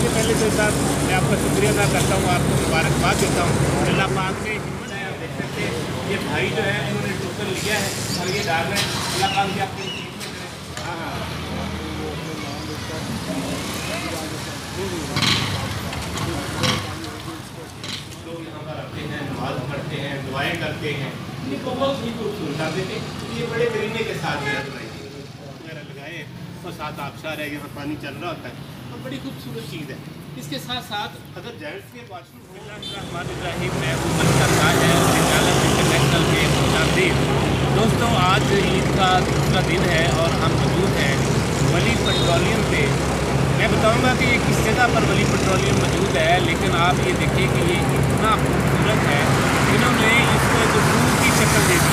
सबसे पहले तो साहब मैं आपका शुक्रिया अदा करता हूँ, आपको मुबारकबाद देता हूँ। अल्लाह पाक ने हिम्मत है, आप देख सकते हैं ये भाई जो है उन्होंने टोटल लिया है और ये डाल रहे हैं। अल्लाह पाक की आपकी हाँ हाँ लोग यहाँ पर आते हैं, नमाज पढ़ते हैं, दुआएँ करते हैं, ये बहुत ही खूबसूरत आते थे। ये बड़े करीने के साथ वगैरह लगाए और साथ आबशार है, यहाँ पानी चल रहा होता है, बड़ी खूबसूरत चीज़ है। इसके साथ साथ अगर जेंट्स के वाशरूम में ओपन का ताज है द टैलेंट इंटरनेशनल के 2023। दोस्तों आज ईद का दूसरा दिन है और हम मौजूद हैं वली पेट्रोलियम पे। मैं बताऊंगा कि किस जगह पर वली पेट्रोलियम मौजूद है, लेकिन आप ये देखिए कि ये इतना खूबसूरत है। इन्होंने इसको एक रूह की शक्ल दे दी,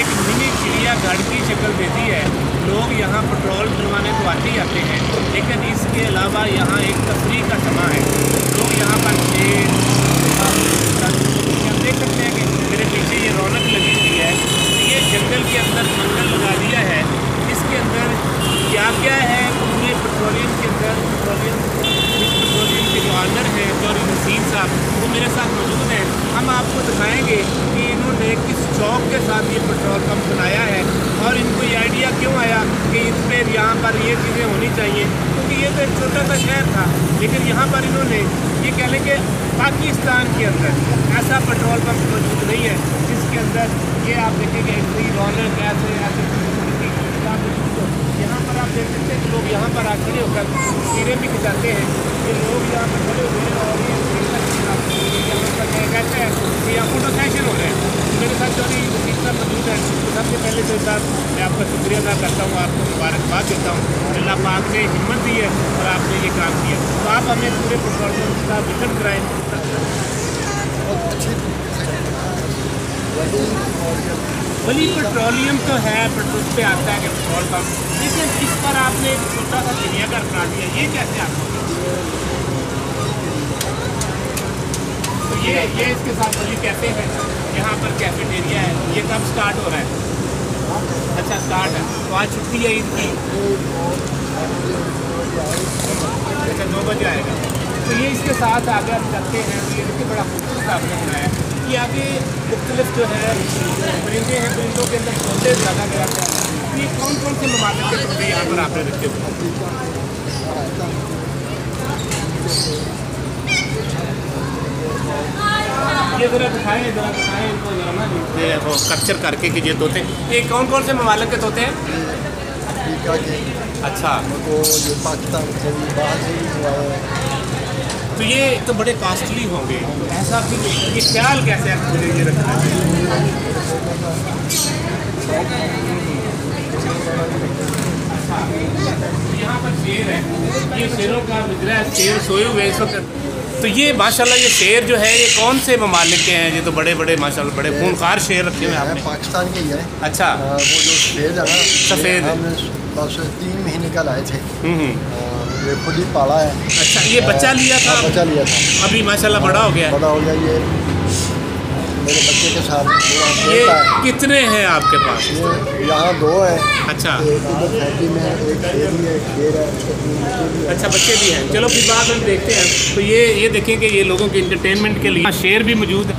एक मिनी चिड़ियाघर की शक्ल दे दी है। लोग यहाँ पेट्रोल डलवाने को आते ही आते हैं, लेकिन इसके अलावा यहाँ एक तफरीह का समा है। लोग यहाँ पर हम देख सकते हैं कि मेरे पीछे ये रौनक लगी हुई है। ये जंगल के अंदर जंगल लगा दिया है। इसके अंदर क्या क्या है पूरे पेट्रोलियम के अंदर, पेट्रोलियम के जो ऑनर हैं और नसीम साहब वो मेरे साथ मौजूद हैं। हम आपको दिखाएंगे कि इन्होंने किस शौक के साथ ये पेट्रोल पंप बनाया है और इनको ये आइडिया क्यों आया कि इसमें यहाँ पर ये चीज़ें होनी चाहिए, क्योंकि ये तो एक छोटा सा शहर था, लेकिन यहाँ पर इन्होंने ये कह लें कि पाकिस्तान के अंदर ऐसा पेट्रोल पंप मौजूद नहीं है जिसके अंदर ये आप देखेंगे इतनी रौनक ऐसे ऐसे। यहाँ पर आप देख सकते हैं कि लोग यहाँ पर आ खड़े होकर तस्वीरें भी खिंचाते हैं। ये लोग यहाँ पर खड़े हुए हैं और कहते हैं कि यहाँ फोटो सेशन हो रहे हैं। मेरे साथ जो भी इतना मौजूद है, सबसे पहले तो साहब मैं आपका शुक्रिया अदा करता हूँ, आपको मुबारकबाद देता हूँ। अल्लाह पाक ने हिम्मत दी है और आपने ये काम किया, तो आप हमें पूरे परफॉर्मेंस का वितरण कराएँ। वली पेट्रोलियम तो है, पेट्रोल पे आता है कि पेट्रोल पंप, लेकिन इस पर आपने एक छोटा सा चिड़ियाघर बना दिया, ये कैसे आपको? ये इसके साथ वली कैफे है, यहाँ पर कैफेटेरिया है। ये कब स्टार्ट हो रहा है? अच्छा स्टार्ट है, तो आज छुट्टी है ईद की। अच्छा 2 बजे आएगा, तो ये इसके साथ आगे हम चलते हैं। तो ये देखिए बड़ा खूबसूरत आपने बनाया है कि आगे मुख्तलिफ जो है परिंदे हैं, परिंदों के अंदर छोटे ज़्यादा गया है। तो ये कौन कौन से ममालिक के छोटे यहाँ पर आपने रखे हुए? ये जरा दिखाएं इनको, जरा ना ये वो कल्चर करके कि ये तोते ये कौन कौन से ममालिक के तोते हैं? अच्छा तो ये पाकिस्तान से भी बाहर से भी हुआ है, तो ये तो बड़े कास्टली होंगे। ऐसा फिर ये ख्याल कैसे मुझे ये रखना है? यहाँ पर शेर है, ये शेरों का गुजरा है, शेर सोए हुए इस वक्त। तो ये माशाल्लाह ये शेर जो है ये कौन से ममालिक के हैं? ये तो बड़े बड़े माशाल्लाह बड़े खूनखार शेर रखे हुए हैं। पाकिस्तान के ही है। अच्छा वो जो शेर है सफ़ेद, हमने 3 महीने का लाए थे, ये खुद ही पाला है। अच्छा ये बच्चा लिया था? बच्चा लिया था, अभी माशाल्लाह बड़ा हो गया। बड़ा हो गया ये मेरे बच्चे के साथ। ये कितने हैं आपके पास? यहाँ 2 हैं। अच्छा में एक शेर है। अच्छा बच्चे भी हैं, चलो फिर बात हम देखते हैं। तो ये देखें कि ये लोगों के इंटरटेनमेंट के लिए शेर भी मौजूद है।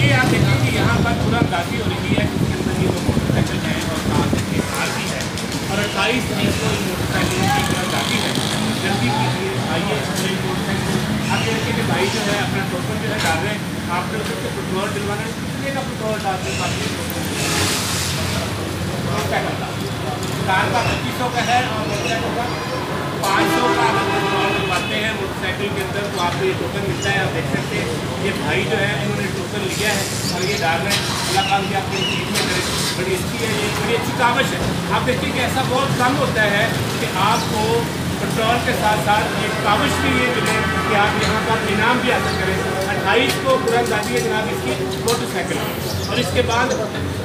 ये आप देखें कि यहाँ पर पूरा गाजी हो रही है, मोटरसाइकिल है और साथ में कार भी है और 28 तारीख को मोटरसाइकिल है। जल्दी आइए मोटरसाइकिल भाई जो है अपना टोटल जो है डाल रहे हैं, आपने उसको पेट्रोल डलवाना है का पेट्रोल डालते कार का 2500 का है और मोटरसाइकिल का 500 का अगर पेट्रोल डलवाते हैं मोटरसाइकिल के अंदर तो आपको ये टोकन मिलता है। आप देख सकते हैं ये भाई जो है इन्होंने टोकन लिया है और ये डाल रहे हैं। अल्लाह काम की आपको चीज़ में करें, बड़ी अच्छी है, ये बड़ी अच्छी कावश है। आप देखिए कि ऐसा बहुत कम होता है कि आपको पेट्रोल के साथ साथ एक कावश भी ये मिले कि आप यहाँ पर इनाम भी हासिल करें। 28 को पूरा जाती है जनाब इसकी मोटरसाइकिल, और इसके बाद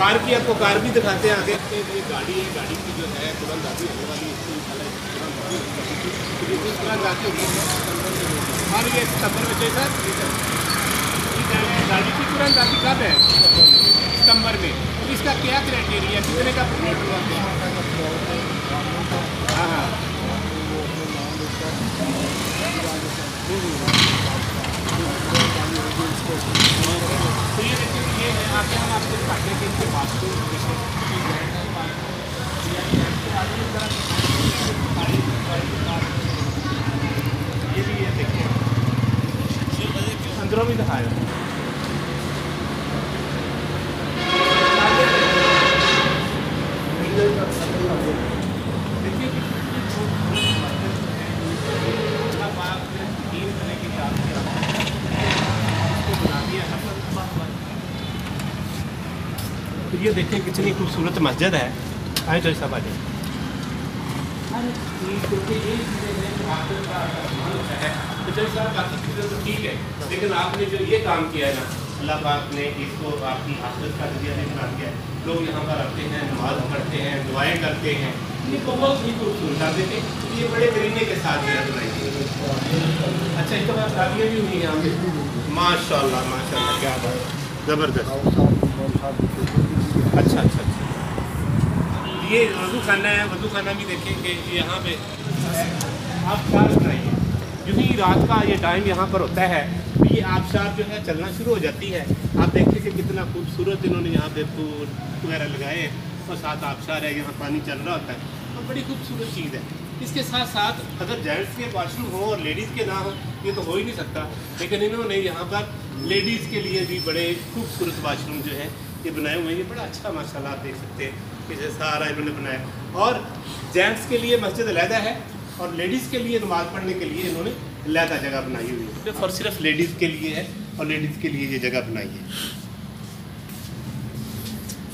कार की आपको कार भी दिखाते हैं। आगे ये गाड़ी है, गाड़ी की जो है तुरंत जाती होने वाली इसकी और ये सितंबर में चाहिए सर। गाड़ी की तुरंत जाती कब है? सितंबर में। इसका क्या क्राइटेरिया कितने का पेट्रोल डलवाते हैं? हाँ हाँ अंदरों भी दिखाया तो ये देखिए कितनी खूबसूरत मस्जिद है। आए तो सब आ जाए तो ठीक है, लेकिन आपने जो ये काम किया है ना, अल्लाह पाक ने इसको आपकी हाफिज़ का ज़रिया बना दिया है। लोग यहाँ पर आते हैं, नमाज पढ़ते हैं, दुआएं करते हैं। ये बहुत ही खूबसूरत आते थे, ये बड़े करीने के साथ याद बनाई। अच्छा, इसके बाद शादियाँ भी हुई यहाँ पे। माशाल्लाह माशाल्लाह, क्या बात, ज़बरदस्त। अच्छा अच्छा, ये वज़ू खाना है। वज़ू खाना भी देखेंगे यहाँ पे। आप क्या बनाइए, क्योंकि रात का ये टाइम यहाँ पर होता है, ये आबशार जो है चलना शुरू हो जाती है। आप देखिए कि कितना खूबसूरत इन्होंने यहाँ पे फूल वगैरह लगाए हैं और साथ आबशार है, यहाँ पानी चल रहा होता है और बड़ी खूबसूरत चीज़ है। इसके साथ साथ अगर जेंट्स के वाशरूम हो और लेडीज़ के ना हो ये तो हो ही नहीं सकता, लेकिन इन्होंने यहाँ पर लेडीज़ के लिए भी बड़े खूबसूरत वाशरूम जो है ये बनाए हुए हैं। ये बड़ा अच्छा माशाल्लाह आप देख सकते हैं कि सारा इन्होंने बनाया। और जेंट्स के लिए मस्जिद अलहदा है और लेडीज़ के लिए नमाज़ पढ़ने के लिए इन्होंने अलहदा जगह बनाई हुई है, और सिर्फ लेडीज़ के लिए है और लेडीज़ के लिए ये जगह बनाई है।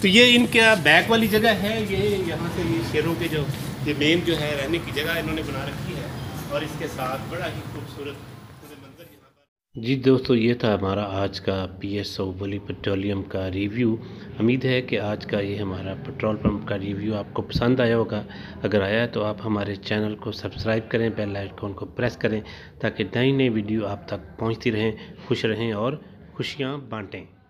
तो ये इनका बैक वाली जगह है, ये यहाँ से ये शेरों के जो ये मेन जो है रहने की जगह इन्होंने बना रखी है, और इसके साथ बड़ा ही खूबसूरत मंजर यहाँ पर। जी दोस्तों, ये था हमारा आज का PSO वली पेट्रोलियम का रिव्यू। उम्मीद है कि आज का ये हमारा पेट्रोल पंप का रिव्यू आपको पसंद आया होगा। अगर आया तो आप हमारे चैनल को सब्सक्राइब करें, बेल आइकॉन को प्रेस करें ताकि नई नई वीडियो आप तक पहुंचती रहें। खुश रहें और खुशियां बांटें।